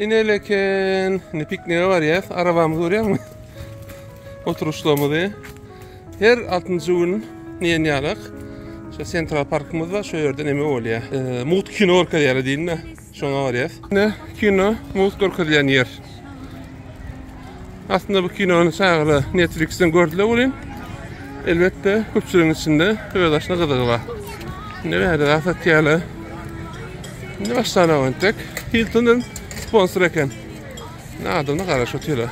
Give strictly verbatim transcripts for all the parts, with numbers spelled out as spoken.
İnerken ne pikniğe var ya, arabamız oraya mı? Oturuşlamadı. Her altıncı gün niye ne alak? Şu Central Park'ımız var, şu yerden emin ol ya. E, Mut kino orka yeri değil mi? Şuna var ya. Ne? Kino, Mut orka yani yer. Aslında bu kinonun sağlığı Netflix'ten gördüler olayım. Elbette köpçülüğün içinde öğedaşına kadar var. Ne verdi rahat yerler. Ne başlarına oynattık. Hilton'un sponsor eken. Ne adamla karaş otuyla.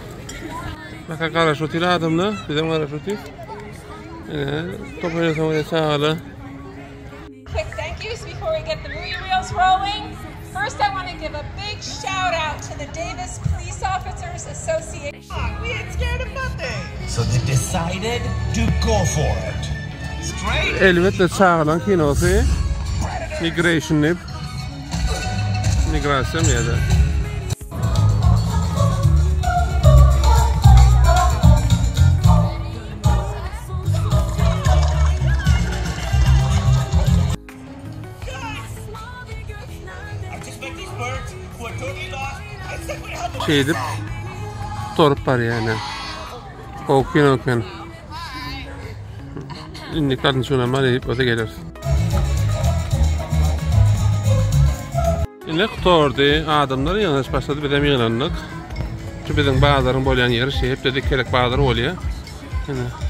Bakın karaş otuyla adamla. Bizim karaş otuy. Toplayla sana sağlığı. Quick thank yous before we get the movie reels rolling. First I want to give a big shout out to the Davis Police Officers Association. We ain't scared of nothing. So they decided to go for it. Straight. Elbette sağlığı kinosu. Migration nip. Migrasyon ya da. Şey edip torpar yani. Okuyun okuyun. Şimdi karnı şuna mal edip öte gelirsin. Ne kurtardı adamları yanlış başladı bizim yığılanlık. Çünkü bizim bağların boylayan yeri şey hep dedik kelek bağları oluyor. Yani.